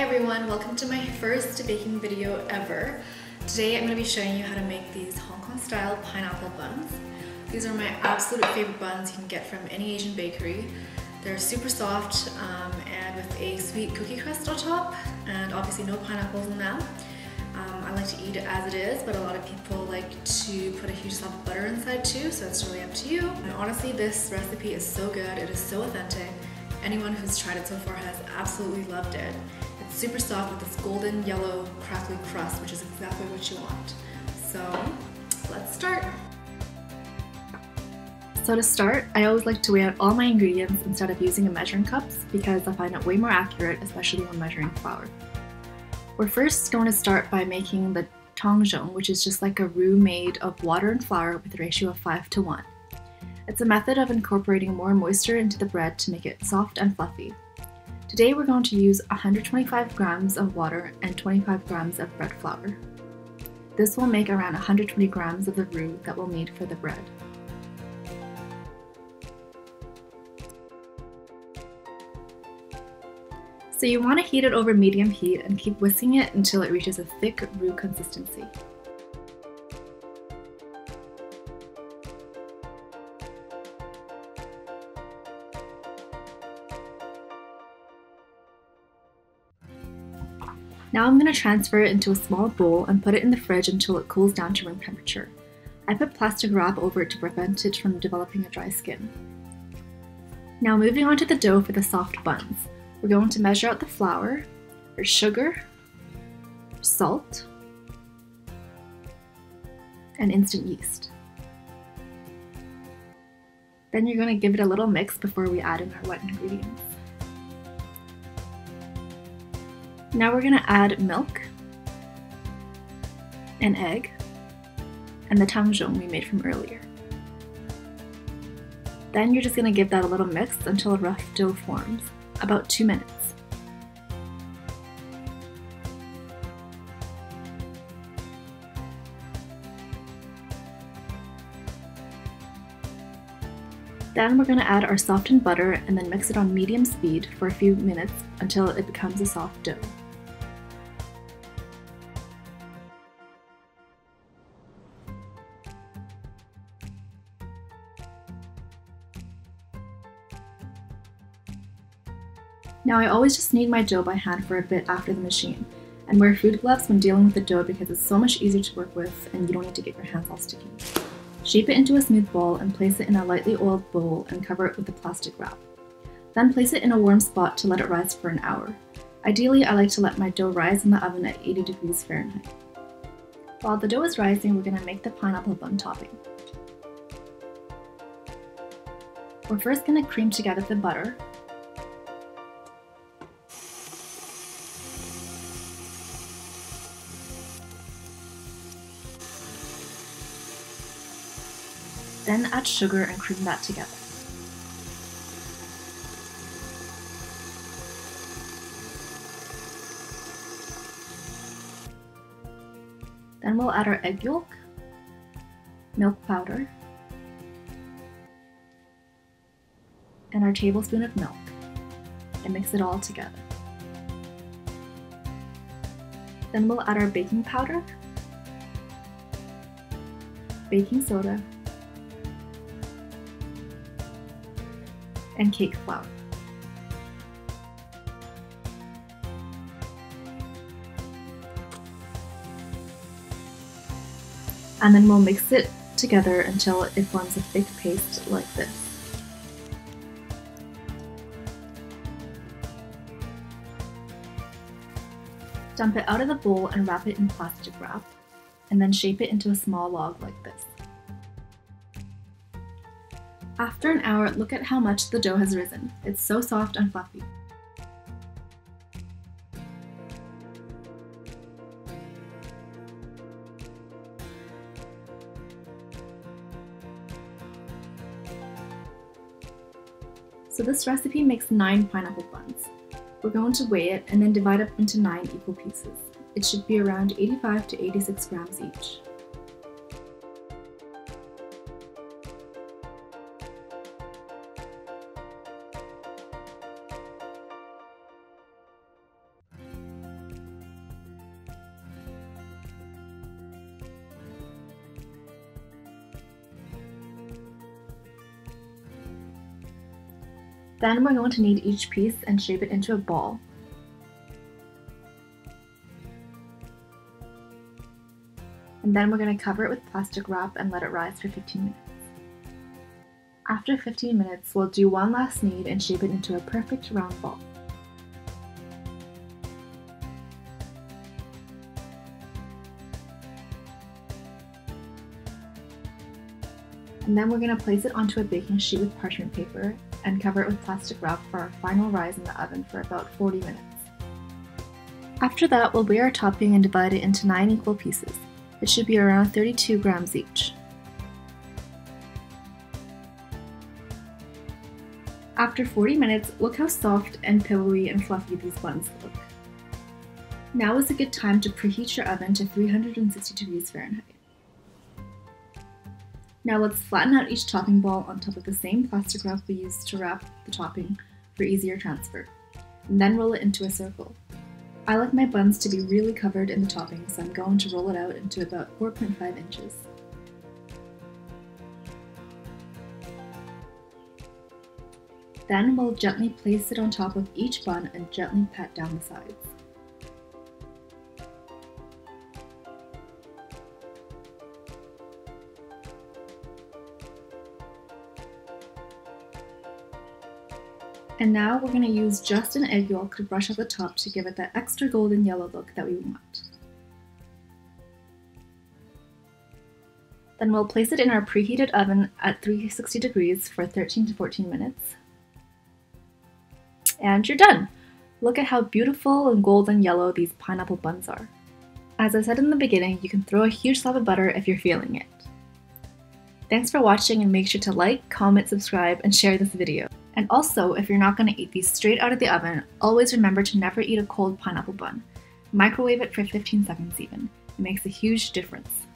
Hi everyone, welcome to my first baking video ever. Today I'm going to be showing you how to make these Hong Kong style pineapple buns. These are my absolute favorite buns you can get from any Asian bakery. They're super soft and with a sweet cookie crust on top, and obviously no pineapples in them. I like to eat it as it is, but a lot of people like to put a huge slab of butter inside too, so it's really up to you. And honestly, this recipe is so good, it is so authentic. Anyone who's tried it so far has absolutely loved it. It's super soft with this golden yellow crackly crust, which is exactly what you want. So let's start. So to start, I always like to weigh out all my ingredients instead of using a measuring cups because I find it way more accurate, especially when measuring flour. We're first going to start by making the Tangzhong, which is just like a roux made of water and flour with a ratio of 5:1. It's a method of incorporating more moisture into the bread to make it soft and fluffy. Today we're going to use 125 grams of water and 25 grams of bread flour. This will make around 120 grams of the roux that we'll need for the bread. So you want to heat it over medium heat and keep whisking it until it reaches a thick roux consistency. Now I'm going to transfer it into a small bowl and put it in the fridge until it cools down to room temperature. I put plastic wrap over it to prevent it from developing a dry skin. Now moving on to the dough for the soft buns. We're going to measure out the flour, or sugar, salt, and instant yeast. Then you're going to give it a little mix before we add in our wet ingredients. Now we're going to add milk, an egg, and the Tangzhong we made from earlier. Then you're just going to give that a little mix until a rough dough forms, about 2 minutes. Then we're going to add our softened butter and then mix it on medium speed for a few minutes until it becomes a soft dough. Now I always just knead my dough by hand for a bit after the machine, and wear food gloves when dealing with the dough because it's so much easier to work with and you don't need to get your hands all sticky. Shape it into a smooth ball and place it in a lightly oiled bowl and cover it with a plastic wrap. Then place it in a warm spot to let it rise for an hour. Ideally, I like to let my dough rise in the oven at 80 degrees Fahrenheit. While the dough is rising, we're going to make the pineapple bun topping. We're first going to cream together the butter, then add sugar and cream that together. Then we'll add our egg yolk, milk powder, and our tablespoon of milk, and mix it all together. Then we'll add our baking powder, baking soda, and cake flour. And then we'll mix it together until it forms a thick paste like this. Dump it out of the bowl and wrap it in plastic wrap, and then shape it into a small log like this. After an hour, look at how much the dough has risen. It's so soft and fluffy. So this recipe makes 9 pineapple buns. We're going to weigh it and then divide up into 9 equal pieces. It should be around 85 to 86 grams each. Then we're going to knead each piece and shape it into a ball. And then we're going to cover it with plastic wrap and let it rise for 15 minutes. After 15 minutes, we'll do one last knead and shape it into a perfect round ball. And then we're going to place it onto a baking sheet with parchment paper and cover it with plastic wrap for our final rise in the oven for about 40 minutes. After that, we'll weigh our topping and divide it into 9 equal pieces. It should be around 32 grams each. After 40 minutes, look how soft and pillowy and fluffy these buns look. Now is a good time to preheat your oven to 360 degrees Fahrenheit. Now let's flatten out each topping ball on top of the same plastic wrap we used to wrap the topping for easier transfer, and then roll it into a circle. I like my buns to be really covered in the topping, so I'm going to roll it out into about 4.5 inches. Then we'll gently place it on top of each bun and gently pat down the sides. And now we're going to use just an egg yolk to brush off the top to give it that extra golden yellow look that we want. Then we'll place it in our preheated oven at 360 degrees for 13 to 14 minutes. And you're done! Look at how beautiful and golden yellow these pineapple buns are. As I said in the beginning, you can throw a huge slab of butter if you're feeling it. Thanks for watching, and make sure to like, comment, subscribe, and share this video. And also, if you're not going to eat these straight out of the oven, always remember to never eat a cold pineapple bun. Microwave it for 15 seconds even. It makes a huge difference.